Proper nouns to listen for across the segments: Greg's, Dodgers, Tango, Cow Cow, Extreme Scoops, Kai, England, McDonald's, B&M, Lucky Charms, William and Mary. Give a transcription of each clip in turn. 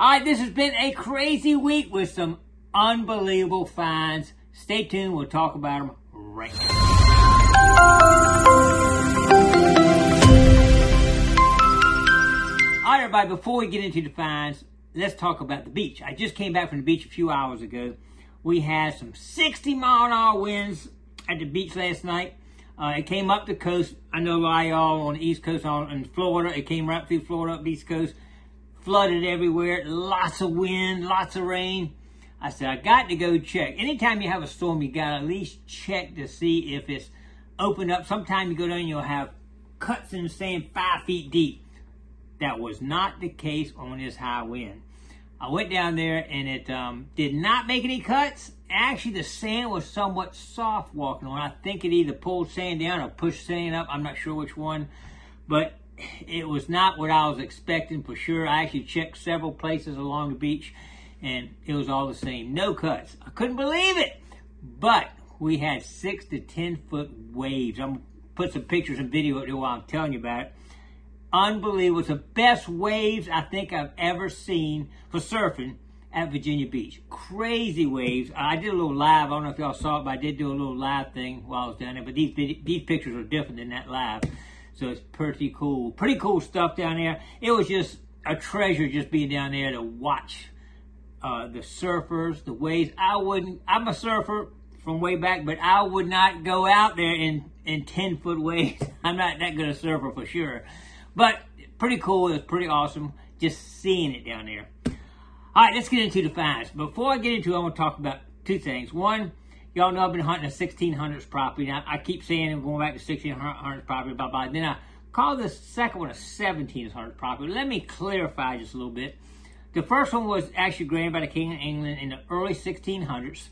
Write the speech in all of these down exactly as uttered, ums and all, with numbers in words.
All right, this has been a crazy week with some unbelievable finds. Stay tuned. We'll talk about them right now. All right, everybody, before we get into the finds, let's talk about the beach. I just came back from the beach a few hours ago. We had some sixty mile an hour winds at the beach last night. Uh, it came up the coast. I know a lot of y'all on the East Coast, on in Florida. It came right through Florida, up the East Coast. Flooded everywhere. Lots of wind, lots of rain. I said, I got to go check. Anytime you have a storm, you got to at least check to see if it's opened up. Sometime you go down, you'll have cuts in the sand five feet deep. That was not the case on this high wind. I went down there, and it um, did not make any cuts. Actually, the sand was somewhat soft walking on. I think it either pulled sand down or pushed sand up. I'm not sure which one, but it was not what I was expecting for sure. I actually checked several places along the beach, and it was all the same. No cuts. I couldn't believe it, but we had six to ten foot waves. I'm going to put some pictures and video up there while I'm telling you about it. Unbelievable. It's the best waves I think I've ever seen for surfing at Virginia Beach. Crazy waves. I did a little live. I don't know if y'all saw it, but I did do a little live thing while I was down there. But these, these pictures are different than that live. So it's pretty cool. Pretty cool stuff down there. It was just a treasure just being down there to watch uh, the surfers, the waves. I wouldn't, I'm a surfer from way back, but I would not go out there in, in ten foot waves. I'm not that good a surfer for sure. But pretty cool. It was pretty awesome just seeing it down there. All right, let's get into the finds. Before I get into it, I want to talk about two things. One, y'all know I've been hunting a sixteen hundreds property. Now, I keep saying I'm going back to sixteen hundreds property, blah, blah. Then I call the second one a seventeen hundreds property. Let me clarify just a little bit. The first one was actually granted by the King of England in the early sixteen hundreds.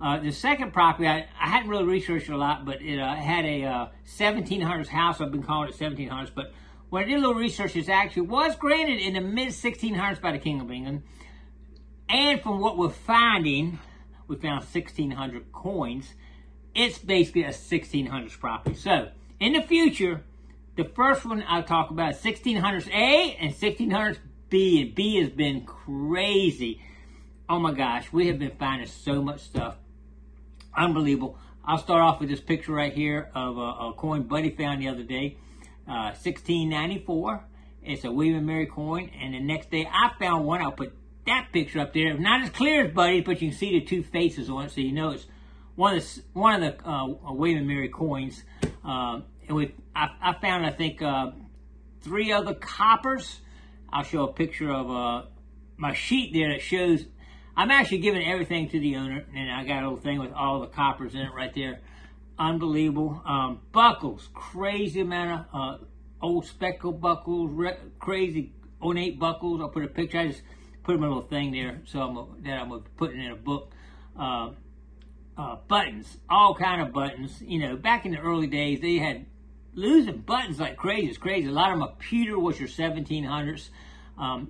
Uh, the second property, I, I hadn't really researched a lot, but it uh, had a uh, seventeen hundreds house. I've been calling it seventeen hundreds, but when I did a little research, it actually was granted in the mid sixteen hundreds by the King of England. And from what we're finding, we found sixteen hundred coins. It's basically a sixteen hundreds property. So, in the future, the first one I'll talk about is sixteen hundreds A and sixteen hundreds B. And B has been crazy. Oh my gosh, we have been finding so much stuff. Unbelievable. I'll start off with this picture right here of a, a coin Buddy found the other day. Uh, sixteen ninety-four. It's a William and Mary coin, and the next day I found one. I'll put that picture up there. It's not as clear as Buddy, but you can see the two faces on it, so you know it's one of the one of the uh, William and Mary coins. Uh, and we, I, I found I think uh, three other coppers. I'll show a picture of uh, my sheet there that shows I'm actually giving everything to the owner, and I got a little thing with all the coppers in it right there. Unbelievable. Um, buckles, crazy amount of uh, old speckled buckles, re crazy ornate buckles. I'll put a picture. I just put them in a little thing there, so I'm, that I'm putting in a book. Uh, uh, buttons, all kind of buttons. You know, back in the early days, they had losing buttons like crazy. It's crazy. A lot of them are pewter, which are seventeen hundreds. Um,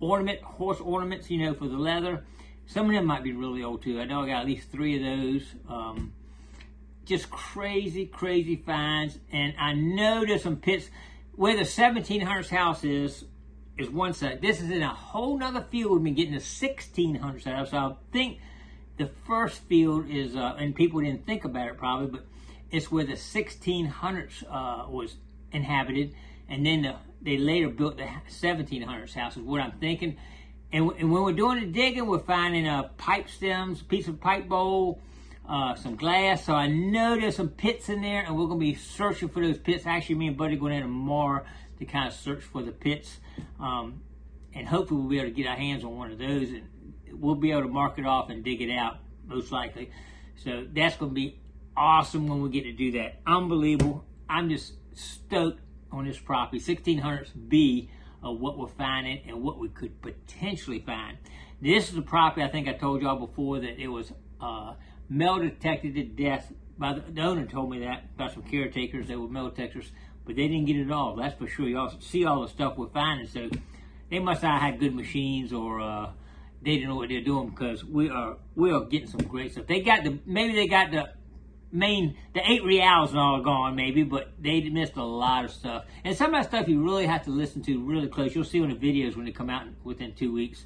ornament, horse ornaments, you know, for the leather. Some of them might be really old too. I know I got at least three of those. Um, Just crazy, crazy finds. And I know there's some pits. Where the seventeen hundreds house is, is one side. This is in a whole nother field. We've been getting the sixteen hundreds side up. So I think the first field is, uh, and people didn't think about it probably, but it's where the sixteen hundreds uh, was inhabited. And then the, they later built the seventeen hundreds house is what I'm thinking. And, and when we're doing the digging, we're finding uh, pipe stems, piece of pipe bowl, Uh, some glass. So I know there's some pits in there, and we're going to be searching for those pits. Actually, me and Buddy going in tomorrow to kind of search for the pits, um, and hopefully we'll be able to get our hands on one of those, and we'll be able to mark it off and dig it out, most likely. So that's going to be awesome when we get to do that. Unbelievable. I'm just stoked on this property. sixteen hundreds B of what we're finding and what we could potentially find. This is a property I think I told y'all before that it was uh, Mel detected to death by the, the owner told me that by some caretakers. They were male detectors, but they didn't get it all. That's for sure. Y'all see all the stuff we're finding, so they must not have had good machines, or uh, they didn't know what they're doing, because we are we are getting some great stuff. They got the maybe they got the main, the eight reals and all are gone maybe, but they missed a lot of stuff. And some of that stuff you really have to listen to really close. You'll see on the videos when they come out within two weeks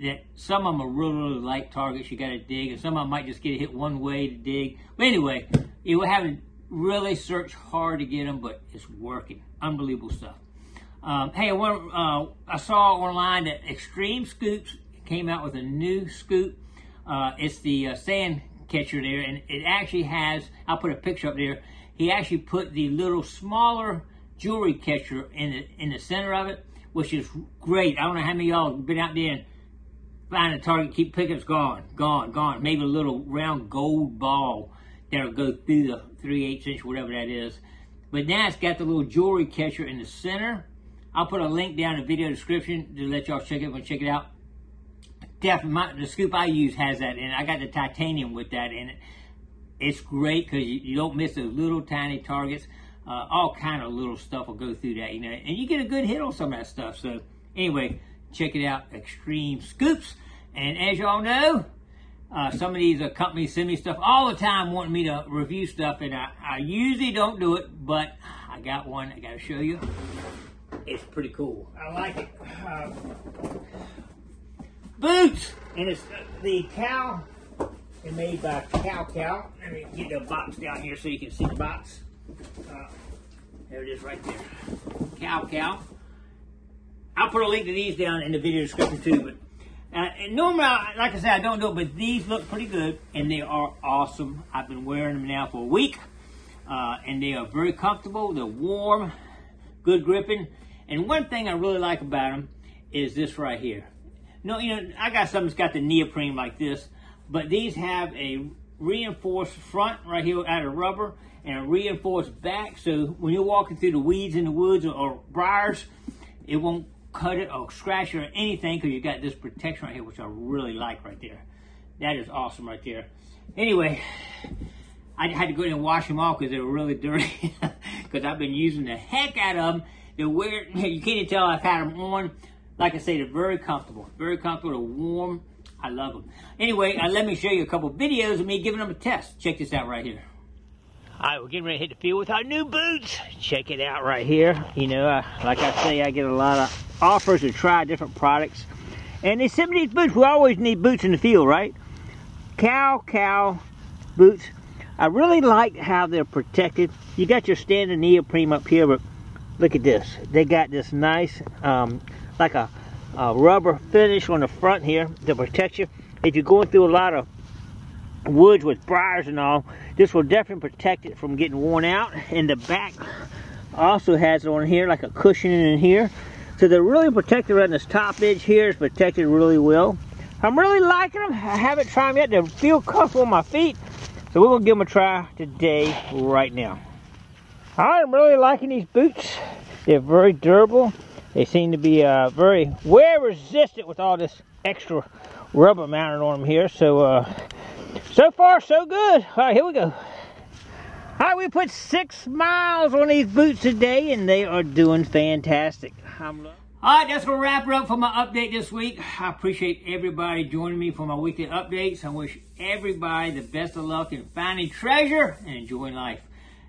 that some of them are really, really light targets you got to dig, and some of them might just get hit one way to dig. But anyway, you have to really search hard to get them, but it's working. Unbelievable stuff. Um, hey, one, uh, I saw online that Extreme Scoops came out with a new scoop. Uh, it's the uh, sand catcher there, and it actually has, I'll put a picture up there, he actually put the little smaller jewelry catcher in the, in the center of it, which is great. I don't know how many of y'all have been out there and find a target, keep picking, it's gone, gone, gone. Maybe a little round gold ball that'll go through the three eighths inch, whatever that is. But now it's got the little jewelry catcher in the center. I'll put a link down in the video description to let y'all check it, go check it out. Definitely, my, the scoop I use has that in it. I got the titanium with that in it. It's great because you, you don't miss those little tiny targets. Uh, all kind of little stuff will go through that, you know, and you get a good hit on some of that stuff. So anyway, check it out, Extreme Scoops. And as y'all know, uh, some of these uh, companies send me stuff all the time wanting me to review stuff, and I, I usually don't do it, but I got one I got to show you. It's pretty cool. I like it. Uh, Boots! And it's the Cow, they're made by Cow Cow. Let me get the box down here so you can see the box. Uh, there it is right there. Cow Cow. I'll put a link to these down in the video description too. But uh, and normally, I, like I said, I don't do it, but these look pretty good and they are awesome. I've been wearing them now for a week. Uh, and they are very comfortable. They're warm, good gripping. And one thing I really like about them is this right here. No, you know, I got some that's got the neoprene like this, but these have a reinforced front right here out of rubber and a reinforced back, so when you're walking through the weeds in the woods or, or briars, it won't cut it or scratch it or anything because you got this protection right here, which I really like right there. That is awesome right there. Anyway, I had to go in and wash them off because they were really dirty because I've been using the heck out of them. They're weird. You can't even tell I've had them on. Like I say, they're very comfortable. Very comfortable, they're warm. I love them. Anyway, uh, let me show you a couple videos of me giving them a test. Check this out right here. All right, we're getting ready to hit the field with our new boots. Check it out right here. You know, uh, like I say, I get a lot of offers to try different products. And they send me these boots. We always need boots in the field, right? Cow Cow boots. I really like how they're protected. You got your standard neoprene up here, but look at this. They got this nice... Um, like a, a rubber finish on the front here to protect you. If you're going through a lot of woods with briars and all, this will definitely protect it from getting worn out. And the back also has it on here, like a cushion in here. So they're really protected around this top edge here. It's protected really well. I'm really liking them. I haven't tried them yet. They feel comfortable on my feet. So we're going to give them a try today, right now. I'm really liking these boots. They're very durable. They seem to be uh, very wear resistant with all this extra rubber mounted on them here. So, uh, so far, so good. All right, here we go. All right, we put six miles on these boots today, and they are doing fantastic. I'm all right, that's going to wrap it up for my update this week. I appreciate everybody joining me for my weekly updates. I wish everybody the best of luck in finding treasure and enjoying life.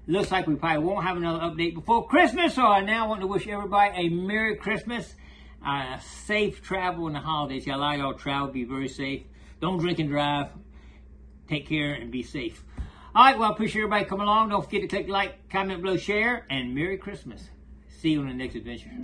Looks like we probably won't have another update before Christmas, so I now want to wish everybody a Merry Christmas, uh, safe travel in the holidays. A lot of y'all travel, be very safe. Don't drink and drive. Take care and be safe. All right, well, I appreciate everybody coming along. Don't forget to click like, comment below, share, and Merry Christmas. See you on the next adventure.